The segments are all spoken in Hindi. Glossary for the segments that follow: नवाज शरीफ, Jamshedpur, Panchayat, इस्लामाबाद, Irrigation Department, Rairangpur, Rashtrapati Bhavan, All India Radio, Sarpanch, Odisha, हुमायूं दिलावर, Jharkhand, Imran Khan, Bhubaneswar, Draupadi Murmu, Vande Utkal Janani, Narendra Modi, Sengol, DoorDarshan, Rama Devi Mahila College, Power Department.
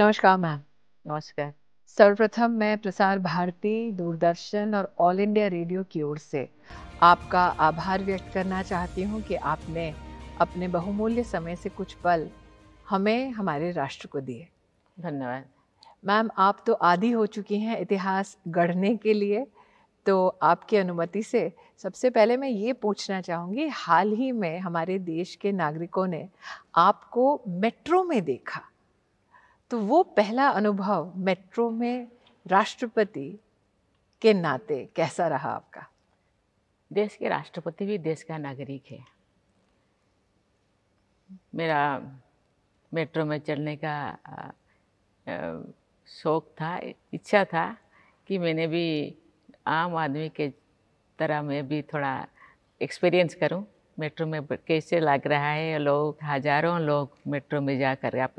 नमस्कार मैम। नमस्कार। सर्वप्रथम मैं प्रसार भारती, दूरदर्शन और ऑल इंडिया रेडियो की ओर से आपका आभार व्यक्त करना चाहती हूं कि आपने अपने बहुमूल्य समय से कुछ पल हमें, हमारे राष्ट्र को दिए। धन्यवाद। मैम, आप तो आदी हो चुकी हैं इतिहास गढ़ने के लिए, तो आपकी अनुमति से सबसे पहले मैं ये पूछना चाहूँगी, हाल ही में हमारे देश के नागरिकों ने आपको मेट्रो में देखा, तो वो पहला अनुभव मेट्रो में राष्ट्रपति के नाते कैसा रहा आपका? देश के राष्ट्रपति भी देश का नागरिक है। मेरा मेट्रो में चलने का शौक था, इच्छा था कि मैंने भी आम आदमी के तरह मैं भी थोड़ा एक्सपीरियंस करूं मेट्रो में कैसे लग रहा है। लोग, हजारों लोग मेट्रो में जाकर आप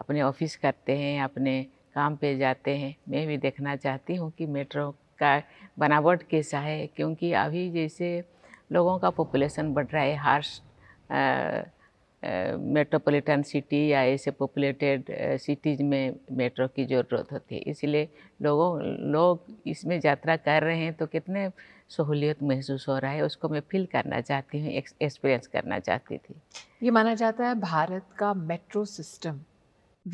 अपने ऑफिस करते हैं, अपने काम पे जाते हैं। मैं भी देखना चाहती हूँ कि मेट्रो का बनावट कैसा है, क्योंकि अभी जैसे लोगों का पॉपुलेशन बढ़ रहा है, हार्श मेट्रोपॉलिटन सिटी या ऐसे पॉपुलेटेड सिटीज़ में मेट्रो की ज़रूरत होती है, इसलिए लोग इसमें यात्रा कर रहे हैं तो कितने सहूलियत महसूस हो रहा है, उसको मैं फील करना चाहती हूँ, एक्सपीरियंस करना चाहती थी। ये माना जाता है भारत का मेट्रो सिस्टम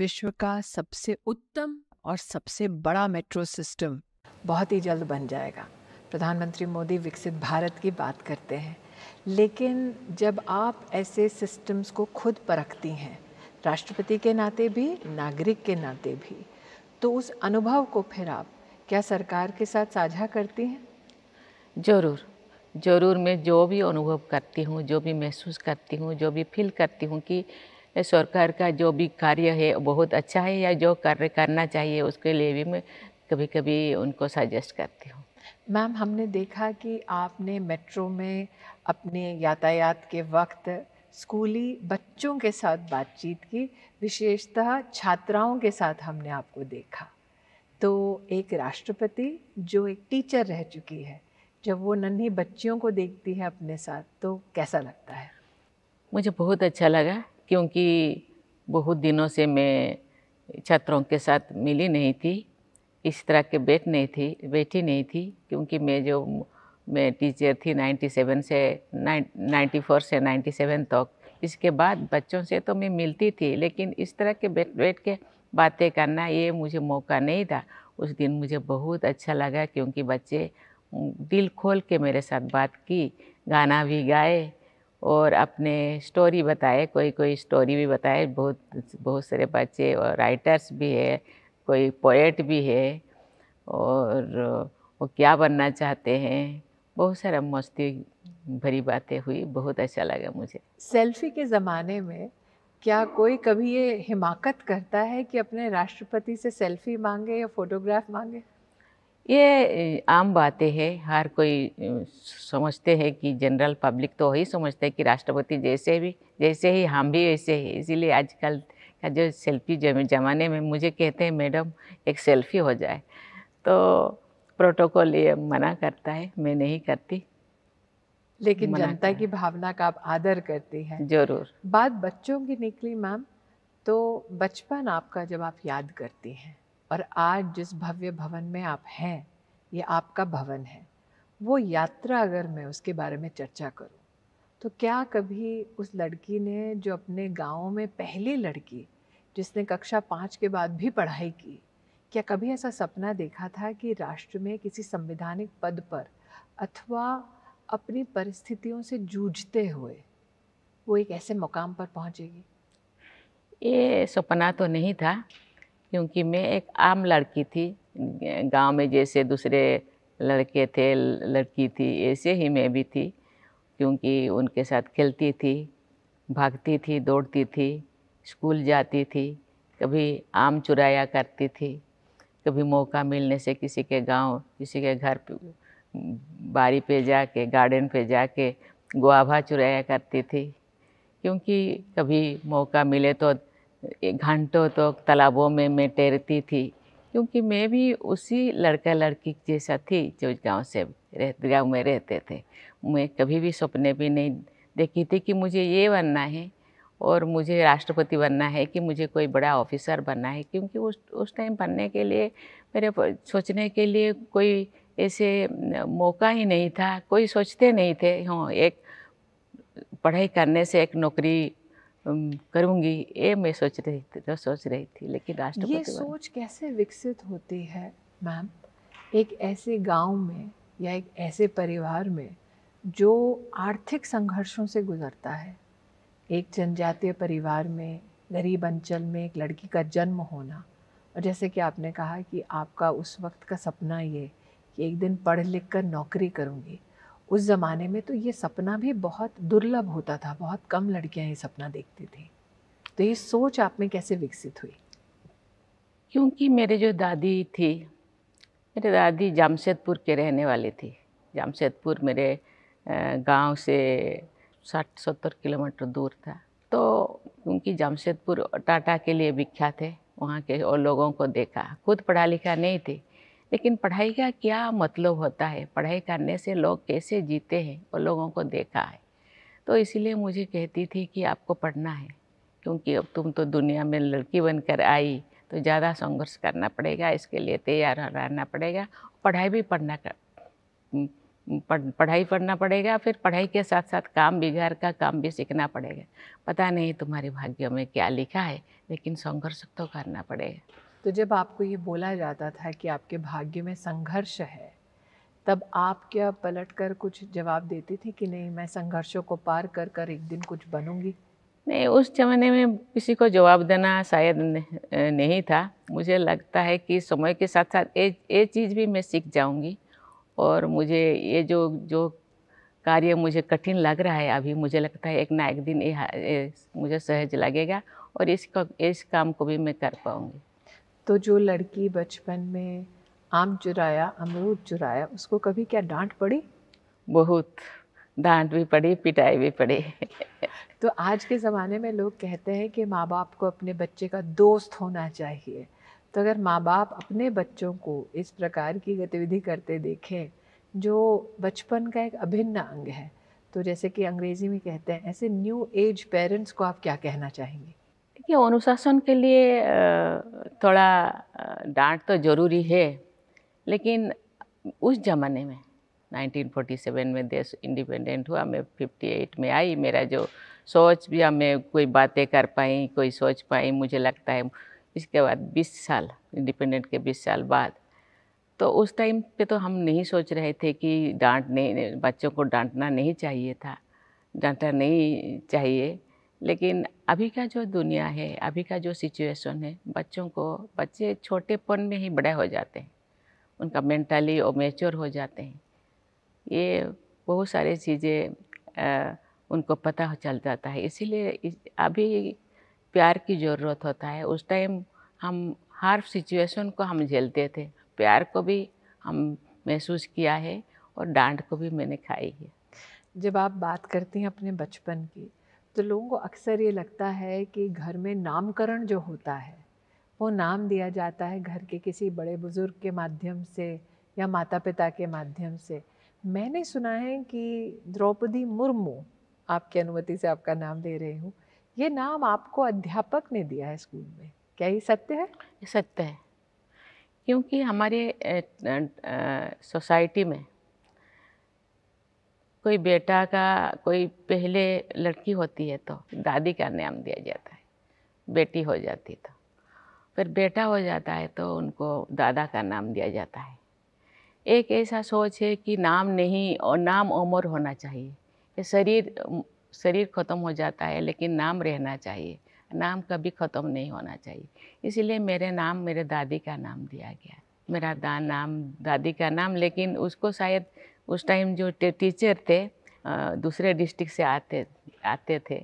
विश्व का सबसे उत्तम और सबसे बड़ा मेट्रो सिस्टम बहुत ही जल्द बन जाएगा। प्रधानमंत्री मोदी विकसित भारत की बात करते हैं, लेकिन जब आप ऐसे सिस्टम्स को खुद परखती हैं, राष्ट्रपति के नाते भी, नागरिक के नाते भी, तो उस अनुभव को फिर आप क्या सरकार के साथ साझा करती हैं? ज़रूर ज़रूर। मैं जो भी अनुभव करती हूँ, जो भी महसूस करती हूँ, जो भी फील करती हूँ कि सरकार का जो भी कार्य है बहुत अच्छा है या जो कार्य करना चाहिए, उसके लिए भी मैं कभी कभी उनको सजेस्ट करती हूँ। मैम, हमने देखा कि आपने मेट्रो में अपने यातायात के वक्त स्कूली बच्चों के साथ बातचीत की, विशेषतः छात्राओं के साथ हमने आपको देखा। तो एक राष्ट्रपति जो एक टीचर रह चुकी है, जब वो नन्ही बच्चियों को देखती है अपने साथ, तो कैसा लगता है? मुझे बहुत अच्छा लगा, क्योंकि बहुत दिनों से मैं छात्रों के साथ मिली नहीं थी, इस तरह के बैठी नहीं थी, क्योंकि मैं टीचर थी 94 से 97 तक। इसके बाद बच्चों से तो मैं मिलती थी, लेकिन इस तरह के बैठ के बातें करना, ये मुझे मौका नहीं था। उस दिन मुझे बहुत अच्छा लगा, क्योंकि बच्चे दिल खोल के मेरे साथ बात की, गाना भी गाए और अपने स्टोरी बताए, कोई स्टोरी भी बताए। बहुत सारे बच्चे और राइटर्स भी है, कोई पोएट भी है, और वो क्या बनना चाहते हैं, बहुत सारा मस्ती भरी बातें हुई। बहुत अच्छा लगा मुझे। सेल्फी के ज़माने में क्या कोई कभी ये हिमाकत करता है कि अपने राष्ट्रपति से सेल्फी मांगे या फोटोग्राफ मांगे? ये आम बातें हैं, हर कोई समझते हैं कि जनरल पब्लिक तो ही समझते हैं कि राष्ट्रपति जैसे ही हम भी वैसे ही, इसीलिए आजकल का जो सेल्फी जमाने में मुझे कहते हैं, मैडम एक सेल्फी हो जाए, तो प्रोटोकॉल ये मना करता है, मैं नहीं करती। लेकिन जनता की भावना का आप आदर करती हैं। ज़रूर। बात बच्चों की निकली मैम, तो बचपन आपका जब आप याद करती हैं, और आज जिस भव्य भवन में आप हैं, ये आपका भवन है, वो यात्रा अगर मैं उसके बारे में चर्चा करूं, तो क्या कभी उस लड़की ने जो अपने गांव में पहली लड़की जिसने कक्षा 5 के बाद भी पढ़ाई की, क्या कभी ऐसा सपना देखा था कि राष्ट्र में किसी संवैधानिक पद पर अथवा अपनी परिस्थितियों से जूझते हुए वो एक ऐसे मुकाम पर पहुंचेगी? ये सपना तो नहीं था, क्योंकि मैं एक आम लड़की थी। गांव में जैसे दूसरे लड़के थे, लड़की थी, ऐसे ही मैं भी थी, क्योंकि उनके साथ खेलती थी, भागती थी, दौड़ती थी, स्कूल जाती थी, कभी आम चुराया करती थी, कभी मौका मिलने से किसी के गांव, किसी के घर बारी पे जाके, गार्डन पे जाके गुआवा चुराया करती थी, क्योंकि कभी मौका मिले तो घंटों तक तो तालाबों में मैं तैरती थी, क्योंकि मैं भी उसी लड़का लड़की जैसा थी जो गांव में रहते थे। मैं कभी भी सपने भी नहीं देखी थी कि मुझे ये बनना है, और मुझे राष्ट्रपति बनना है कि मुझे कोई बड़ा ऑफिसर बनना है, क्योंकि उस टाइम बनने के लिए मेरे सोचने के लिए कोई ऐसे मौका ही नहीं था, कोई सोचते नहीं थे। हाँ, एक पढ़ाई करने से एक नौकरी करूँगी ये मैं सोच रही थी। लेकिन राष्ट्रपति ये सोच कैसे विकसित होती है मैम, एक ऐसे गांव में या एक ऐसे परिवार में जो आर्थिक संघर्षों से गुजरता है? एक जनजातीय परिवार में गरीब अंचल में एक लड़की का जन्म होना, और जैसे कि आपने कहा कि आपका उस वक्त का सपना ये कि एक दिन पढ़ लिख कर नौकरी करूँगी, उस ज़माने में तो ये सपना भी बहुत दुर्लभ होता था, बहुत कम लड़कियां ये सपना देखती थी। तो ये सोच आप में कैसे विकसित हुई? क्योंकि मेरे दादी जामशेदपुर के रहने वाले थे। जामशेदपुर मेरे गांव से 60-70 किलोमीटर दूर था, तो क्योंकि जामशेदपुर टाटा के लिए विख्यात है, वहाँ के और लोगों को देखा। खुद पढ़ा लिखा नहीं थे, लेकिन पढ़ाई का क्या मतलब होता है, पढ़ाई करने से लोग कैसे जीते हैं और लोगों को देखा है। तो इसीलिए मुझे कहती थी कि आपको पढ़ना है, क्योंकि अब तुम तो दुनिया में लड़की बनकर आई तो ज़्यादा संघर्ष करना पड़ेगा, इसके लिए तैयार रहना पड़ेगा, पढ़ाई पढ़ना पड़ेगा, फिर पढ़ाई के साथ साथ काम भी, घर का काम भी सीखना पड़ेगा। पता नहीं तुम्हारे भाग्य में क्या लिखा है, लेकिन संघर्ष तो करना पड़ेगा। तो जब आपको ये बोला जाता था कि आपके भाग्य में संघर्ष है, तब आप क्या पलटकर कुछ जवाब देती थी कि नहीं, मैं संघर्षों को पार कर कर एक दिन कुछ बनूंगी? नहीं, उस जमाने में किसी को जवाब देना शायद नहीं था। मुझे लगता है कि समय के साथ साथ ये चीज़ भी मैं सीख जाऊंगी, और मुझे ये जो कार्य मुझे कठिन लग रहा है अभी, मुझे लगता है एक ना एक दिन ये मुझे सहज लगेगा और इस काम को भी मैं कर पाऊँगी। तो जो लड़की बचपन में आम चुराया, अमरूद चुराया, उसको कभी क्या डांट पड़ी? बहुत डांट भी पड़ी, पिटाई भी पड़ी। तो आज के ज़माने में लोग कहते हैं कि माँ बाप को अपने बच्चे का दोस्त होना चाहिए। तो अगर माँ बाप अपने बच्चों को इस प्रकार की गतिविधि करते देखें जो बचपन का एक अभिन्न अंग है, तो जैसे कि अंग्रेज़ी में कहते हैं, ऐसे न्यू एज पेरेंट्स को आप क्या कहना चाहेंगे? कि अनुशासन के लिए थोड़ा डांट तो ज़रूरी है, लेकिन उस ज़माने में 1947 में देश इंडिपेंडेंट हुआ, मैं 58 में आई। मेरा जो सोच भी, मैं कोई बातें कर पाई, कोई सोच पाई, मुझे लगता है इसके बाद 20 साल इंडिपेंडेंट के 20 साल बाद, तो उस टाइम पे तो हम नहीं सोच रहे थे कि बच्चों को डांटना नहीं चाहिए। लेकिन अभी का जो दुनिया है, अभी का जो सिचुएशन है, बच्चे छोटेपन में ही बड़े हो जाते हैं, उनका मेंटली और मैच्योर हो जाते हैं। ये बहुत सारी चीज़ें उनको पता चल जाता है, इसीलिए अभी प्यार की ज़रूरत होता है। उस टाइम हम हर सिचुएशन को हम झेलते थे, प्यार को भी हम महसूस किया है और डांट को भी मैंने खाई है। जब आप बात करती हैं अपने बचपन की, तो लोगों को अक्सर ये लगता है कि घर में नामकरण जो होता है वो नाम दिया जाता है घर के किसी बड़े बुज़ुर्ग के माध्यम से या माता पिता के माध्यम से। मैंने सुना है कि द्रौपदी मुर्मू, आपकी अनुमति से आपका नाम ले रही हूँ, ये नाम आपको अध्यापक ने दिया है स्कूल में, क्या ये सत्य है? ये सत्य है, क्योंकि हमारे सोसाइटी में कोई बेटा का कोई पहले लड़की होती है तो दादी का नाम दिया जाता है, बेटी हो जाती तो फिर बेटा हो जाता है तो उनको दादा का नाम दिया जाता है। एक ऐसा सोच है कि नाम नहीं और नाम उम्र होना चाहिए। ये शरीर ख़त्म हो जाता है, लेकिन नाम रहना चाहिए, नाम कभी ख़त्म नहीं होना चाहिए। इसीलिए मेरे नाम मेरे दादी का नाम दिया गया, मेरा नाम दादी का नाम। लेकिन उसको शायद उस टाइम जो टीचर थे दूसरे डिस्ट्रिक्ट से आते थे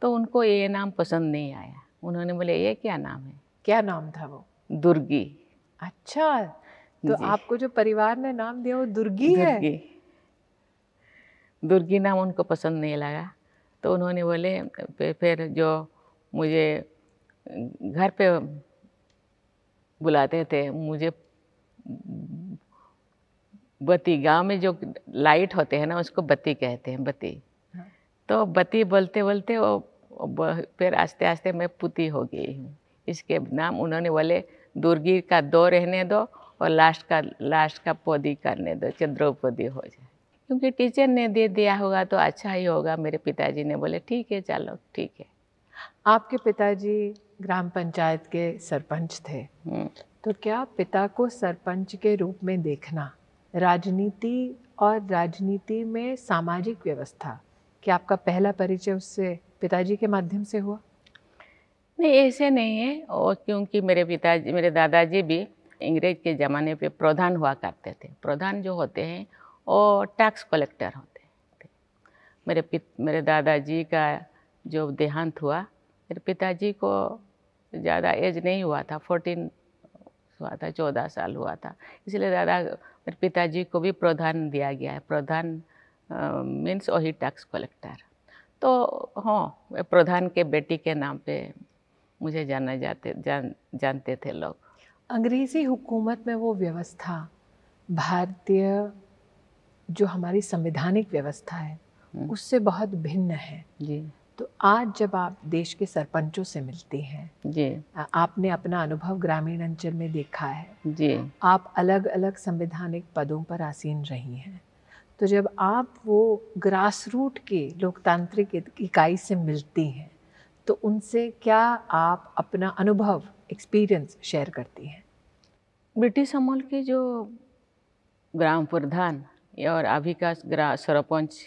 तो उनको ये नाम पसंद नहीं आया। उन्होंने बोले ये क्या नाम है? क्या नाम था वो? दुर्गी। अच्छा, तो आपको जो परिवार ने नाम दिया वो दुर्गी नाम उनको पसंद नहीं लगा, तो उन्होंने बोले फिर जो मुझे घर पे बुलाते थे, मुझे बत्ती, गांव में जो लाइट होते हैं ना उसको बत्ती कहते हैं, बत्ती। तो बत्ती बोलते बोलते वो फिर आस्ते आस्ते मैं पुती हो गई हूँ। इसके नाम उन्होंने बोले दुर्गी का दो रहने दो और लास्ट का पौधी करने दो, चंद्रौपदी हो जाए। क्योंकि टीचर ने दे दिया होगा तो अच्छा ही होगा। मेरे पिताजी ने बोले ठीक है चलो ठीक है। आपके पिताजी ग्राम पंचायत के सरपंच थे, तो क्या पिता को सरपंच के रूप में देखना राजनीति और राजनीति में सामाजिक व्यवस्था, क्या आपका पहला परिचय उससे पिताजी के माध्यम से हुआ? नहीं, ऐसे नहीं है। और क्योंकि मेरे पिताजी, मेरे दादाजी भी अंग्रेज के ज़माने पे प्रधान हुआ करते थे। प्रधान जो होते हैं वो टैक्स कलेक्टर होते थे। मेरे दादाजी का जो देहांत हुआ, मेरे पिताजी को ज़्यादा एज नहीं हुआ था, 14 हुआ था, 14 साल हुआ था। इसलिए मेरे पिताजी को भी प्रधान दिया गया है। प्रधान मीन्स वही टैक्स कलेक्टर। तो हाँ, प्रधान के बेटी के नाम पे मुझे जानते थे लोग। अंग्रेज़ी हुकूमत में वो व्यवस्था, भारतीय जो हमारी संवैधानिक व्यवस्था है उससे बहुत भिन्न है जी। तो आज जब आप देश के सरपंचों से मिलती हैं जी, आपने अपना अनुभव ग्रामीण अंचल में देखा है जी, आप अलग अलग संवैधानिक पदों पर आसीन रही हैं, तो जब आप वो ग्रास रूट के लोकतांत्रिक इकाई से मिलती हैं तो उनसे क्या आप अपना अनुभव, एक्सपीरियंस शेयर करती हैं? ब्रिटिश अमल के जो ग्राम प्रधान और अभी का सरपंच,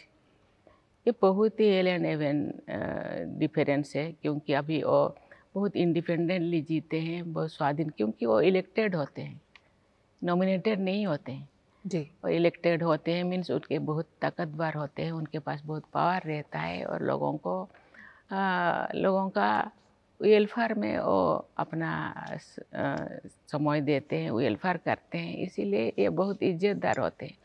ये बहुत ही एल एंड एवन डिफरेंस है। क्योंकि अभी वो बहुत इंडिपेंडेंटली जीते हैं, बहुत स्वाधीन, क्योंकि वो इलेक्टेड होते हैं, नॉमिनेटेड नहीं होते हैं जी। और इलेक्टेड होते हैं मीन्स उनके बहुत ताकतवर होते हैं, उनके पास बहुत पावर रहता है और लोगों का वेलफेयर में वो अपना समय देते हैं, वेलफेयर करते हैं। इसीलिए ये बहुत इज्जतदार होते हैं।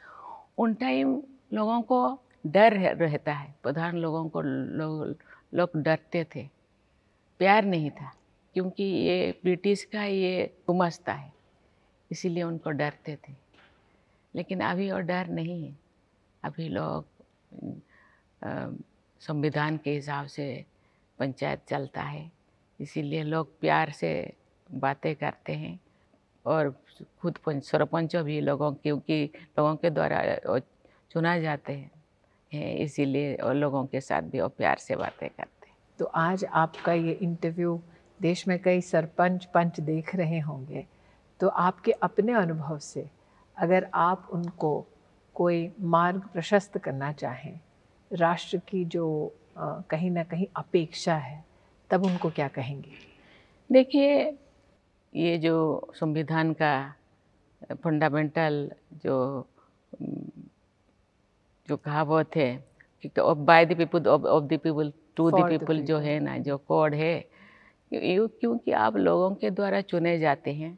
उन टाइम लोगों को डर रहता है, प्रधान लोगों को लोग डरते थे, प्यार नहीं था, क्योंकि ये ब्रिटिश का ये गुमस्ता है, इसीलिए उनको डरते थे। लेकिन अभी और डर नहीं है। अभी लोग संविधान के हिसाब से पंचायत चलता है, इसीलिए लोग प्यार से बातें करते हैं। और खुद सरपंच भी लोगों के द्वारा चुना जाते हैं, इसीलिए और लोगों के साथ भी वो प्यार से बातें करते हैं। तो आज आपका ये इंटरव्यू देश में कई सरपंच पंच देख रहे होंगे, तो आपके अपने अनुभव से अगर आप उनको कोई मार्ग प्रशस्त करना चाहें, राष्ट्र की जो कहीं ना कहीं अपेक्षा है, तब उनको क्या कहेंगे? देखिए, ये जो संविधान का फंडामेंटल जो कहावत है कि by the people, of the people, to the people, जो है ना, जो कोड है, क्योंकि आप लोगों के द्वारा चुने जाते हैं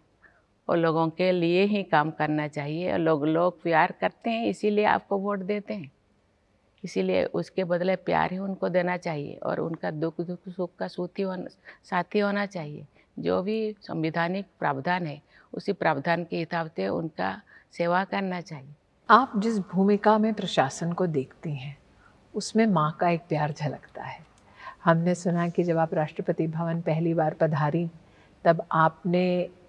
और लोगों के लिए ही काम करना चाहिए। और लोग प्यार करते हैं, इसीलिए आपको वोट देते हैं। इसीलिए उसके बदले प्यार ही उनको देना चाहिए और उनका दुख सुख का साथी होना चाहिए। जो भी संवैधानिक प्रावधान है, उसी प्रावधान के हिसाब से उनका सेवा करना चाहिए। आप जिस भूमिका में प्रशासन को देखती हैं, उसमें माँ का एक प्यार झलकता है। हमने सुना कि जब आप राष्ट्रपति भवन पहली बार पधारी, तब आपने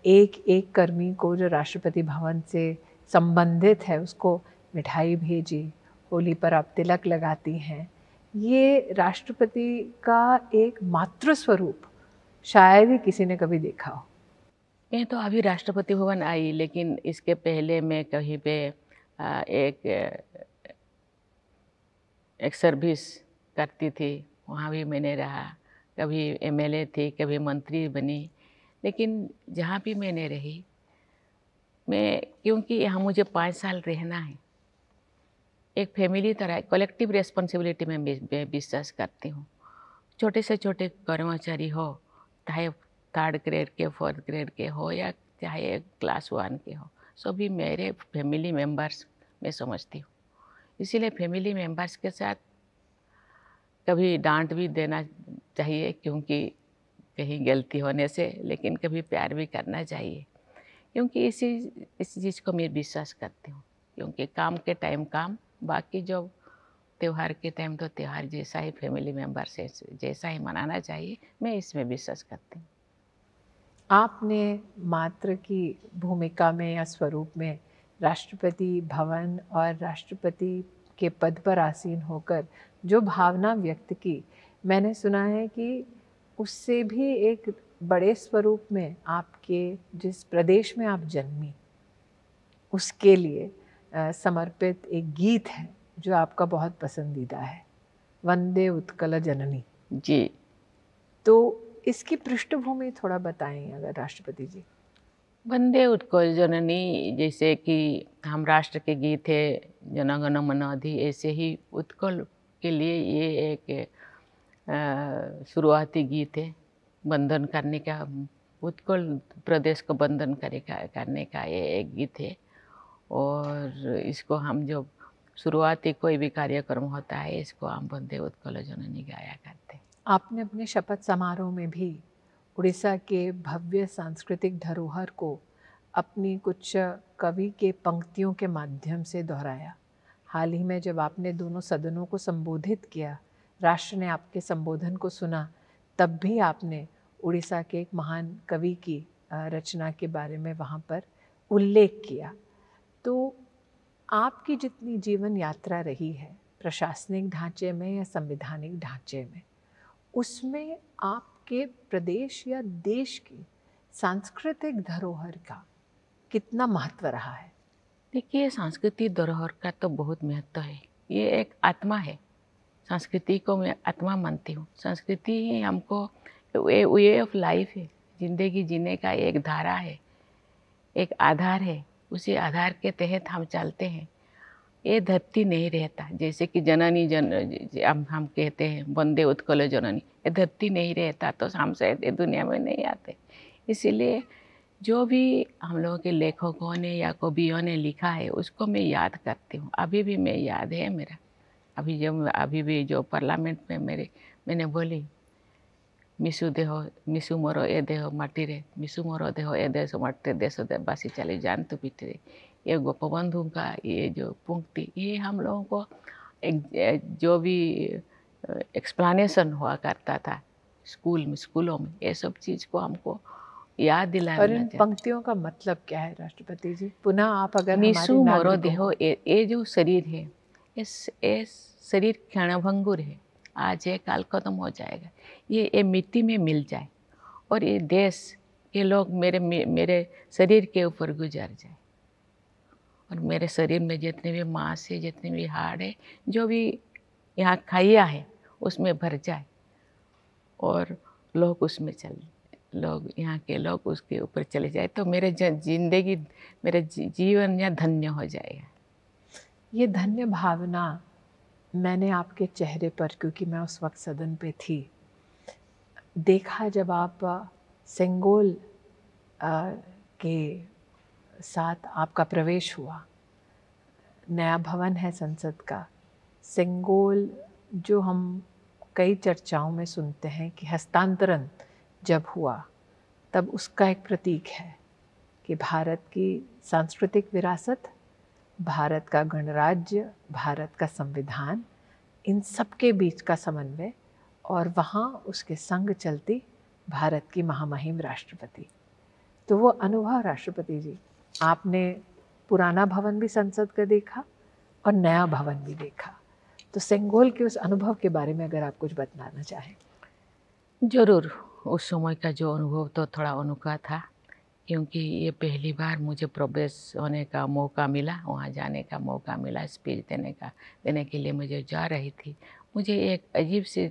एक एक कर्मी को जो राष्ट्रपति भवन से संबंधित है उसको मिठाई भेजी, होली पर आप तिलक लगाती हैं। ये राष्ट्रपति का एक मातृ स्वरूप शायद ही किसी ने कभी देखा हो। मैं तो अभी राष्ट्रपति भवन आई, लेकिन इसके पहले मैं कहीं पे एक सर्विस करती थी, वहाँ भी मैंने रहा। कभी एमएलए थी, कभी मंत्री बनी। लेकिन जहाँ भी मैंने रही, मैं क्योंकि यहाँ मुझे 5 साल रहना है, एक फैमिली तरह कलेक्टिव रेस्पॉन्सिबिलिटी में मैं विश्वास करती हूँ। छोटे से छोटे कर्मचारी हो, चाहे 3rd ग्रेड के, 4th ग्रेड के हो, या चाहे क्लास 1 के हो, सभी मेरे फैमिली मेंबर्स मैं समझती हूँ। इसीलिए फैमिली मेंबर्स के साथ कभी डांट भी देना चाहिए, क्योंकि कहीं गलती होने से, लेकिन कभी प्यार भी करना चाहिए, क्योंकि इसी चीज़ को मैं विश्वास करती हूँ। क्योंकि काम के टाइम काम, बाकी जो त्यौहार के टाइम तो त्यौहार जैसा ही फैमिली मेम्बर से जैसा ही मनाना चाहिए, मैं इसमें विश्वास करती हूँ। आपने मात्र की भूमिका में या स्वरूप में राष्ट्रपति भवन और राष्ट्रपति के पद पर आसीन होकर जो भावना व्यक्त की, मैंने सुना है कि उससे भी एक बड़े स्वरूप में आपके जिस प्रदेश में आप जन्मी उसके लिए समर्पित एक गीत है जो आपका बहुत पसंदीदा है, वंदे उत्कल जननी जी। तो इसकी पृष्ठभूमि थोड़ा बताएं अगर राष्ट्रपति जी। वंदे उत्कल जननी जैसे कि हम राष्ट्र के गीत है जन गण मन अधि, ऐसे ही उत्कल के लिए ये एक शुरुआती गीत है बंधन करने का, उत्कल प्रदेश को बंधन करने का ये एक गीत है। और इसको हम जब शुरुआती कोई भी कार्यक्रम होता है इसको हम वंदे उत्कल जननी गाया करते हैं। आपने अपने शपथ समारोह में भी उड़ीसा के भव्य सांस्कृतिक धरोहर को अपनी कुछ कवि के पंक्तियों के माध्यम से दोहराया। हाल ही में जब आपने दोनों सदनों को संबोधित किया, राष्ट्र ने आपके संबोधन को सुना, तब भी आपने उड़ीसा के एक महान कवि की रचना के बारे में वहाँ पर उल्लेख किया। तो आपकी जितनी जीवन यात्रा रही है प्रशासनिक ढांचे में या संवैधानिक ढांचे में, उसमें आपके प्रदेश या देश की सांस्कृतिक धरोहर का कितना महत्व रहा है? देखिए, सांस्कृतिक धरोहर का तो बहुत महत्व है। ये एक आत्मा है, संस्कृति को मैं आत्मा मानती हूँ। संस्कृति ही हमको वे ऑफ लाइफ है, जिंदगी जीने का एक धारा है, एक आधार है, उसी आधार के तहत हम चलते हैं। ये धरती नहीं रहता, जैसे कि जननी हम कहते हैं वंदे उत्कल जननी, ये धरती नहीं रहता तो हम शायद ये दुनिया में नहीं आते। इसीलिए जो भी हम लोगों के लेखकों ने या कवियों ने लिखा है उसको मैं याद करती हूँ। अभी भी मैं याद है मेरा, अभी भी जो पार्लियामेंट में मैंने बोली, मिसु देहो मिसु मोरो ए देहो माटी रे, मिसु मोरो देहो ए देश माटे देश देववासी चले जान तो पीते रे, ये गोपबंधु का ये जो पंक्ति, ये हम लोगों को एक जो भी एक्सप्लेनेशन हुआ करता था स्कूलों में, ये सब चीज़ को हमको याद दिलाना चाहिए। और इन पंक्तियों का मतलब क्या है राष्ट्रपति जी? पुनः आप अगर मिसु मोरो देहो, ये जो शरीर है, ये शरीर क्षणभंगुर है, आज ये काल खत्म हो जाएगा, ये मिट्टी में मिल जाए और ये देश के लोग मेरे शरीर के ऊपर गुजर जाए और मेरे शरीर में जितने भी मांस है, जितने भी हाड़ है, जो भी यहाँ खाइया है उसमें भर जाए और लोग यहाँ के लोग उसके ऊपर चले जाए तो मेरे जीवन यहाँ धन्य हो जाएगा। ये धन्य भावना मैंने आपके चेहरे पर, क्योंकि मैं उस वक्त सदन पे थी, देखा जब आप सेंगोल के साथ आपका प्रवेश हुआ। नया भवन है संसद का। सेंगोल जो हम कई चर्चाओं में सुनते हैं कि हस्तांतरण जब हुआ तब उसका एक प्रतीक है कि भारत की सांस्कृतिक विरासत, भारत का गणराज्य, भारत का संविधान, इन सब के बीच का समन्वय और वहाँ उसके संग चलती भारत की महामहिम राष्ट्रपति। तो वो अनुभव राष्ट्रपति जी, आपने पुराना भवन भी संसद का देखा और नया भवन भी देखा, तो सेंगोल के उस अनुभव के बारे में अगर आप कुछ बताना चाहें। ज़रूर, उस समय का जो अनुभव तो थोड़ा अनोखा था, क्योंकि ये पहली बार मुझे प्रवेश होने का मौका मिला, वहाँ जाने का मौका मिला, स्पीच देने के लिए मुझे जा रही थी। मुझे एक अजीब सी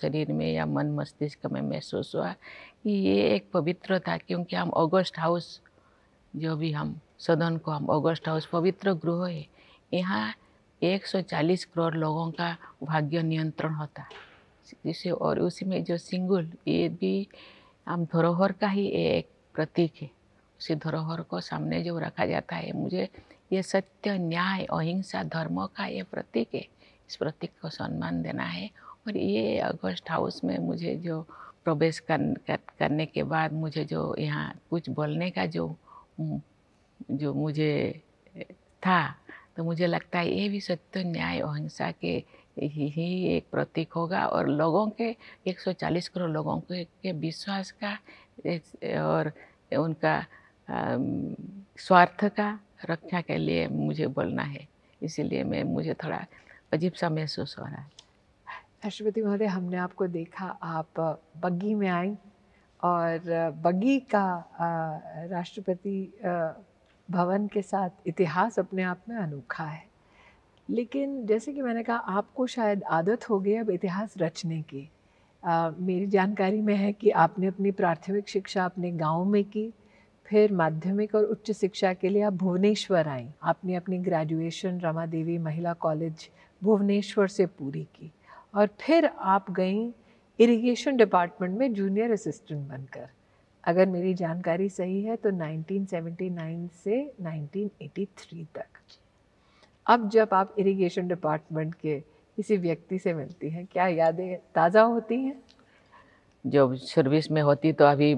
शरीर में या मन मस्तिष्क में महसूस हुआ कि ये एक पवित्र था, क्योंकि हम ऑगस्ट हाउस जो भी हम सदन को हम ऑगस्ट हाउस पवित्र गृह है, यहाँ 140 करोड़ लोगों का भाग्य नियंत्रण होता जिसे, और उसी में जो सिंगुल ये भी हम धरोहर का ही एक प्रतीक है, उसी धरोहर को सामने जो रखा जाता है, मुझे ये सत्य, न्याय, अहिंसा, धर्मों का ये प्रतीक है, इस प्रतीक को सम्मान देना है। और ये अगस्त हाउस में मुझे जो प्रवेश करने के बाद मुझे जो यहाँ कुछ बोलने का जो मुझे था तो मुझे लगता है ये भी सत्य, न्याय, अहिंसा के ही एक प्रतीक होगा और लोगों के 140 करोड़ लोगों के विश्वास का और उनका स्वार्थ का रक्षा के लिए मुझे बोलना है। इसीलिए मैं मुझे थोड़ा अजीब सा महसूस हो रहा है। राष्ट्रपति महोदय, हमने आपको देखा आप बग्गी में आई और बग्गी का राष्ट्रपति भवन के साथ इतिहास अपने आप में अनोखा है, लेकिन जैसे कि मैंने कहा आपको शायद आदत हो गई अब इतिहास रचने की। मेरी जानकारी में है कि आपने अपनी प्राथमिक शिक्षा अपने गांव में की, फिर माध्यमिक और उच्च शिक्षा के लिए आप भुवनेश्वर आई। आपने अपनी ग्रेजुएशन रमा देवी महिला कॉलेज भुवनेश्वर से पूरी की और फिर आप गई इरिगेशन डिपार्टमेंट में जूनियर असिस्टेंट बनकर, अगर मेरी जानकारी सही है तो 1979 से 1983 तक। अब जब आप इरिगेशन डिपार्टमेंट के किसी व्यक्ति से मिलती हैं, क्या यादें ताज़ा होती हैं? जब सर्विस में होती तो अभी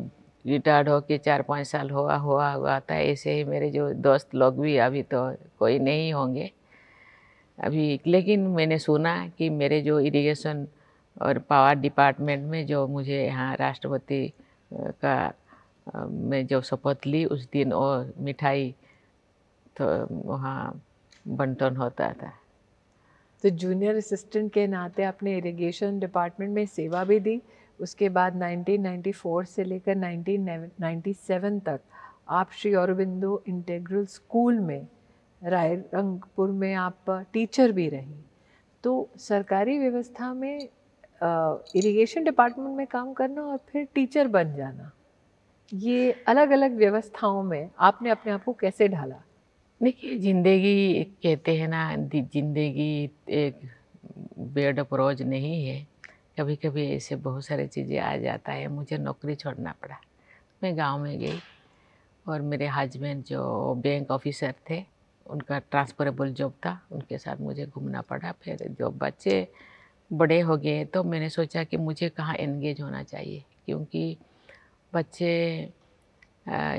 रिटायर्ड हो के 4-5 साल हुआ था, ऐसे ही मेरे जो दोस्त लोग भी अभी तो कोई नहीं होंगे अभी। लेकिन मैंने सुना कि मेरे जो इरिगेशन और पावर डिपार्टमेंट में जो मुझे यहाँ राष्ट्रपति का मैं जो शपथ ली उस दिन और मिठाई तो वहाँ बंटन होता था। तो जूनियर असिस्टेंट के नाते आपने इरिगेशन डिपार्टमेंट में सेवा भी दी, उसके बाद 1994 से लेकर 1997 तक आप श्री औरोबिंदो इंटेग्रल स्कूल में रायरंगपुर में आप टीचर भी रहीं। तो सरकारी व्यवस्था में इरिगेशन डिपार्टमेंट में काम करना और फिर टीचर बन जाना, ये अलग अलग व्यवस्थाओं में आपने अपने आप को कैसे ढाला? देखिए, ज़िंदगी कहते हैं ना, ज़िंदगी एक बेड ऑफ रोज नहीं है, कभी कभी ऐसे बहुत सारी चीज़ें आ जाता है। मुझे नौकरी छोड़ना पड़ा, मैं गांव में गई और मेरे हस्बैंड जो बैंक ऑफिसर थे उनका ट्रांसफरेबल जॉब था, उनके साथ मुझे घूमना पड़ा। फिर जो बच्चे बड़े हो गए तो मैंने सोचा कि मुझे कहाँ एंगेज होना चाहिए, क्योंकि बच्चे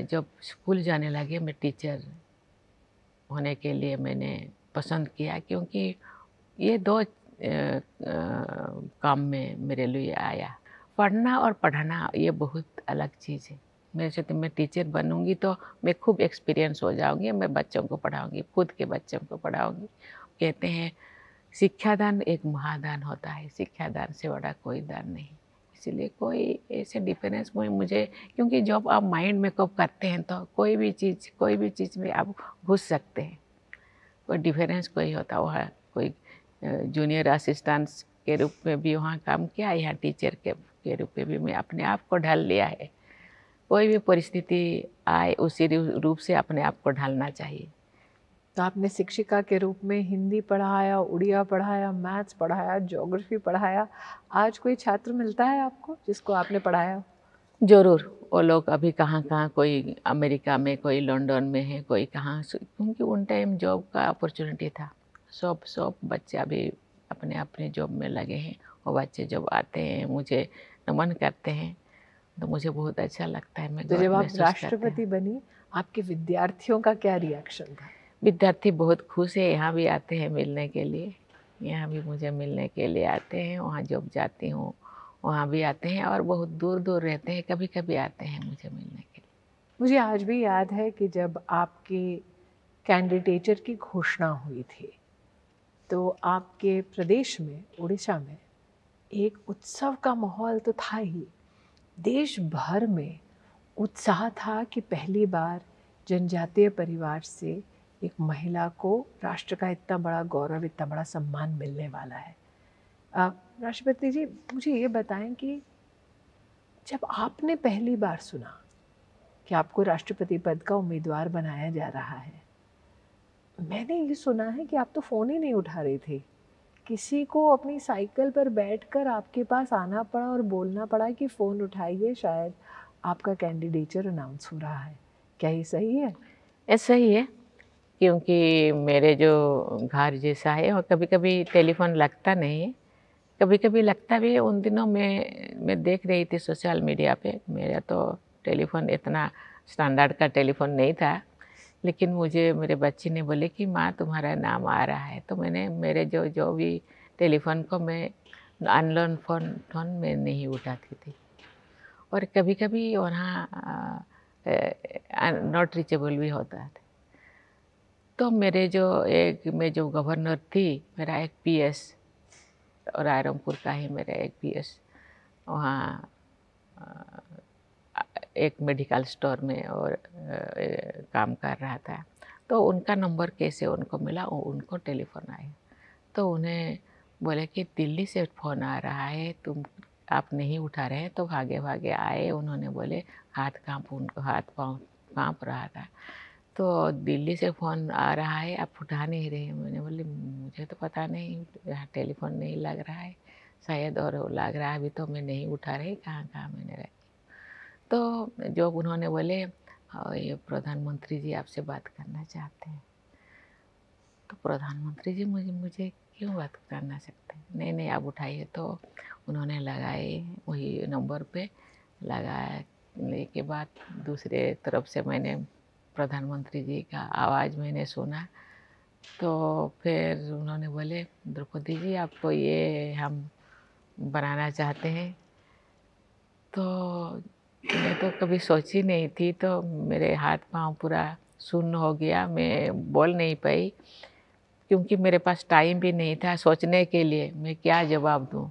जब स्कूल जाने लगे मैं टीचर होने के लिए मैंने पसंद किया, क्योंकि ये दो काम में मेरे लिए आया। पढ़ना और पढ़ाना ये बहुत अलग चीज़ है। मेरे सोचते मैं टीचर बनूंगी तो मैं खूब एक्सपीरियंस हो जाऊंगी, मैं बच्चों को पढ़ाऊंगी, खुद के बच्चों को पढ़ाऊंगी। कहते हैं शिक्षादान एक महादान होता है, शिक्षादान से बड़ा कोई दान नहीं। इसलिए कोई ऐसे डिफरेंस में मुझे, क्योंकि जब आप माइंड मेकअप करते हैं तो कोई भी चीज़ में आप घुस सकते हैं, कोई डिफरेंस कोई होता। वहाँ कोई जूनियर असिस्टेंट के रूप में भी वहाँ काम किया, यहाँ टीचर के रूप में भी मैं अपने आप को ढाल लिया है। कोई भी परिस्थिति आए उसी रूप से अपने आप को ढालना चाहिए। तो आपने शिक्षिका के रूप में हिंदी पढ़ाया, उड़िया पढ़ाया, मैथ्स पढ़ाया, ज्योग्राफी पढ़ाया। आज कोई छात्र मिलता है आपको जिसको आपने पढ़ाया? ज़रूर, वो लोग अभी कहाँ, कोई अमेरिका में, कोई लंदन में है, कोई कहाँ, क्योंकि उन टाइम जॉब का अपॉर्चुनिटी था। सब बच्चे अभी अपने अपने जॉब में लगे हैं। वो बच्चे जब आते हैं मुझे नमन करते हैं तो मुझे बहुत अच्छा लगता है। मैं तो जब आप राष्ट्रपति बनी, आपके विद्यार्थियों का क्या रिएक्शन था? विद्यार्थी बहुत खुश है, यहाँ भी आते हैं मिलने के लिए, यहाँ भी मुझे मिलने के लिए आते हैं, वहाँ जॉब जाती हूँ वहाँ भी आते हैं और बहुत दूर दूर रहते हैं, कभी कभी आते हैं मुझे मिलने के लिए। मुझे आज भी याद है कि जब आपके कैंडिडेचर की घोषणा हुई थी तो आपके प्रदेश में, उड़ीसा में, एक उत्सव का माहौल तो था ही, देश भर में उत्साह था कि पहली बार जनजातीय परिवार से एक महिला को राष्ट्र का इतना बड़ा गौरव, इतना बड़ा सम्मान मिलने वाला है। राष्ट्रपति जी, मुझे ये बताएं कि जब आपने पहली बार सुना कि आपको राष्ट्रपति पद का उम्मीदवार बनाया जा रहा है, मैंने ये सुना है कि आप तो फ़ोन ही नहीं उठा रही थी, किसी को अपनी साइकिल पर बैठकर आपके पास आना पड़ा और बोलना पड़ा कि फ़ोन उठाइए, शायद आपका कैंडिडेचर अनाउंस हो रहा है। क्या ये सही है? ये सही है, क्योंकि मेरे जो घर जैसा है और कभी कभी टेलीफोन लगता नहीं है, कभी कभी लगता भी है। उन दिनों मैं देख रही थी सोशल मीडिया पे, मेरा तो टेलीफोन इतना स्टैंडर्ड का टेलीफोन नहीं था, लेकिन मुझे मेरे बच्चे ने बोले कि माँ तुम्हारा नाम आ रहा है, तो मैंने मेरे जो जो भी टेलीफोन को मैं अनलोन फोन में नहीं उठाती थी। और कभी कभी वहाँ नॉट रिचेबल भी होता था। तो मेरे जो एक मैं जो गवर्नर थी, मेरा एक पीएस और रायरंगपुर का ही मेरा एक पीएस वहाँ एक मेडिकल स्टोर में और काम कर रहा था, तो उनका नंबर कैसे उनको मिला, उनको टेलीफोन आया, तो उन्हें बोले कि दिल्ली से फ़ोन आ रहा है, तुम आप नहीं उठा रहे हैं, तो भागे भागे आए। उन्होंने बोले उनको हाथ पाँव काँप रहा था, तो दिल्ली से फ़ोन आ रहा है, आप उठा नहीं रहे। मैंने बोले मुझे तो पता नहीं, यहाँ टेलीफोन नहीं लग रहा है शायद, और लग रहा है अभी तो मैं नहीं उठा रही, कहाँ मैंने रखी। तो जो उन्होंने बोले ये प्रधानमंत्री जी आपसे बात करना चाहते हैं। तो प्रधानमंत्री जी मुझे क्यों बात करना सकते हैं, नहीं नहीं आप उठाइए। तो उन्होंने लगाए वही नंबर पे, लगाने के बाद दूसरे तरफ से मैंने प्रधानमंत्री जी का आवाज़ मैंने सुना। तो फिर उन्होंने बोले द्रौपदी जी आपको ये हम बनाना चाहते हैं। तो मैं तो कभी सोची नहीं थी, तो मेरे हाथ पाँव पूरा सुन्न हो गया, मैं बोल नहीं पाई क्योंकि मेरे पास टाइम भी नहीं था सोचने के लिए मैं क्या जवाब दूं।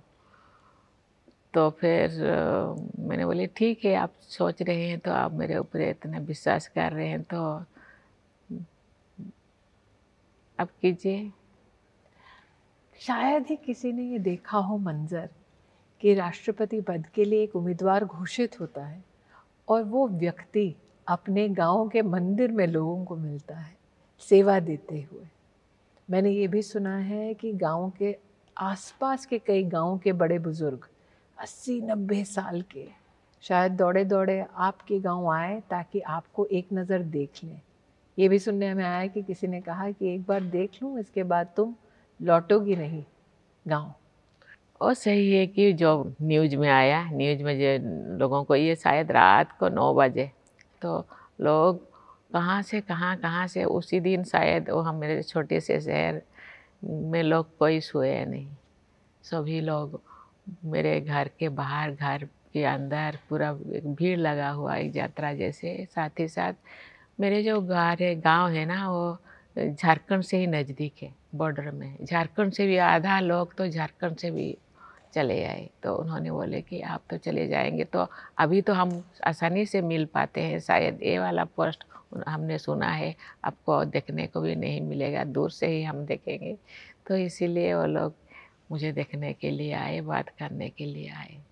तो फिर मैंने बोले ठीक है, आप सोच रहे हैं तो आप मेरे ऊपर इतना विश्वास कर रहे हैं तो आप कीजिए। शायद ही किसी ने ये देखा हो मंजर कि राष्ट्रपति पद के लिए एक उम्मीदवार घोषित होता है और वो व्यक्ति अपने गांव के मंदिर में लोगों को मिलता है सेवा देते हुए। मैंने ये भी सुना है कि गांव के आसपास के कई गांव के बड़े बुजुर्ग 80-90 साल के शायद दौड़े दौड़े आपके गांव आए ताकि आपको एक नज़र देख लें। ये भी सुनने में आया कि किसी ने कहा कि एक बार देख लूँ, इसके बाद तुम लौटोगी नहीं गांव। और सही है कि जो न्यूज़ में आया, न्यूज़ में जो लोगों को ये शायद रात को 9 बजे, तो लोग कहाँ से उसी दिन शायद वो हम मेरे छोटे से शहर में लोग कोई सोए नहीं, सभी लोग मेरे घर के बाहर घर के अंदर पूरा भीड़ लगा हुआ एक यात्रा जैसे। साथ ही साथ मेरे जो गांव है ना वो झारखंड से ही नज़दीक है, बॉर्डर में झारखंड से भी आधा लोग तो झारखंड से भी चले आए। तो उन्होंने बोले कि आप तो चले जाएंगे तो अभी तो हम आसानी से मिल पाते हैं, शायद ये वाला पोस्ट हमने सुना है आपको देखने को भी नहीं मिलेगा, दूर से ही हम देखेंगे। तो इसीलिए वो लोग मुझे देखने के लिए आए, बात करने के लिए आए।